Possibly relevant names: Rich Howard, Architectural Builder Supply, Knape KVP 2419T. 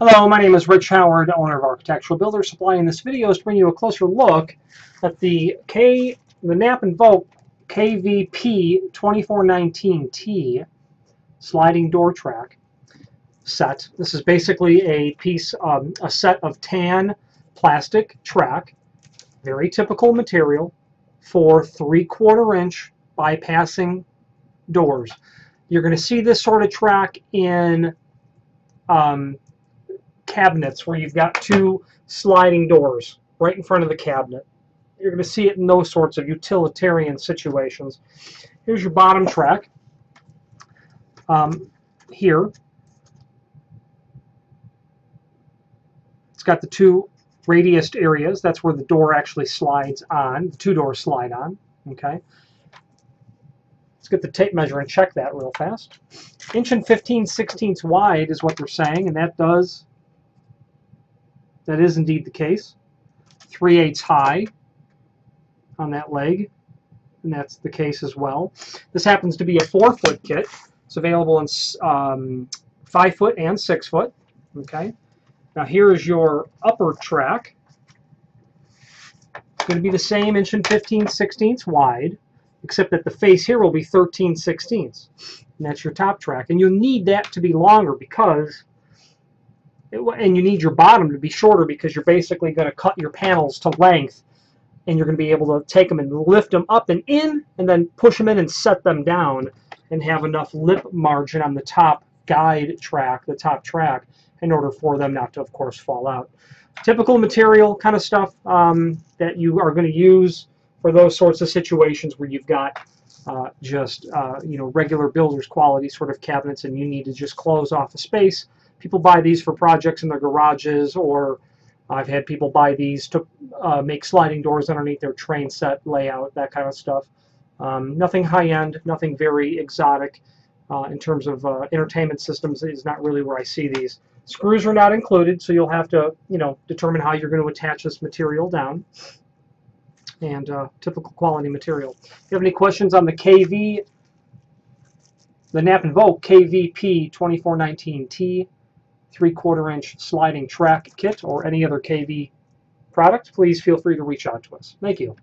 Hello, my name is Rich Howard, owner of Architectural Builder Supply, and this video is to bring you a closer look at the Knape KVP 2419T sliding door track set. This is basically a set of tan plastic track, very typical material for 3/4" bypassing doors. You're going to see this sort of track in cabinets where you've got two sliding doors right in front of the cabinet. You're going to see it in those sorts of utilitarian situations. Here's your bottom track here. It's got the two radiused areas. That's where the door actually slides on. The two doors slide on. Okay. Let's get the tape measure and check that real fast. 1 15/16 wide is what they're saying, and that is indeed the case. 3/8 high on that leg, and that's the case as well. This happens to be a 4-foot kit. It's available in 5-foot and 6-foot. Okay. Now here is your upper track. It's going to be the same 1 15/16 wide, except that the face here will be 13/16. And that's your top track. And you'll need that to be longer because and you need your bottom to be shorter because you're basically going to cut your panels to length, and you're going to be able to take them and lift them up and in, and then push them in and set them down, and have enough lip margin on the top guide track, the top track, in order for them not to, of course, fall out. Typical material kind of stuff that you are going to use for those sorts of situations where you've got you know, regular builder's quality sort of cabinets, and you need to just close off a space. People buy these for projects in their garages, or I've had people buy these to make sliding doors underneath their train set layout, that kind of stuff. Nothing high-end, nothing very exotic in terms of entertainment systems is not really where I see these. Screws are not included, so you'll have to, you know, determine how you're going to attach this material down. And typical quality material. If you have any questions on the Knape KVP 2419T, 3/4" sliding track kit, or any other KV product, please feel free to reach out to us. Thank you.